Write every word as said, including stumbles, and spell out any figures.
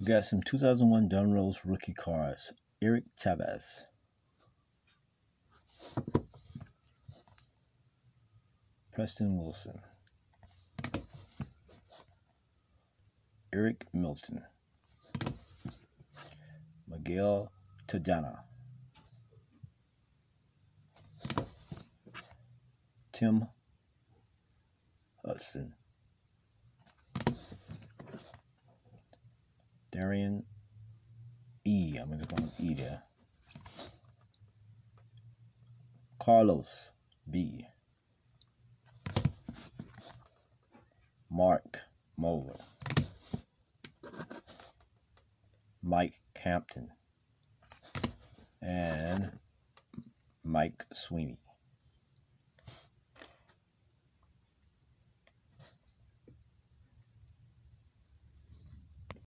We got some two thousand one Donruss rookie cards. Eric Chavez. Preston Wilson. Eric Milton. Miguel Tejada. Tim Hudson. Darian E. I'm going to call him E there. Carlos B. Mark Moller. Mike Campton. And Mike Sweeney.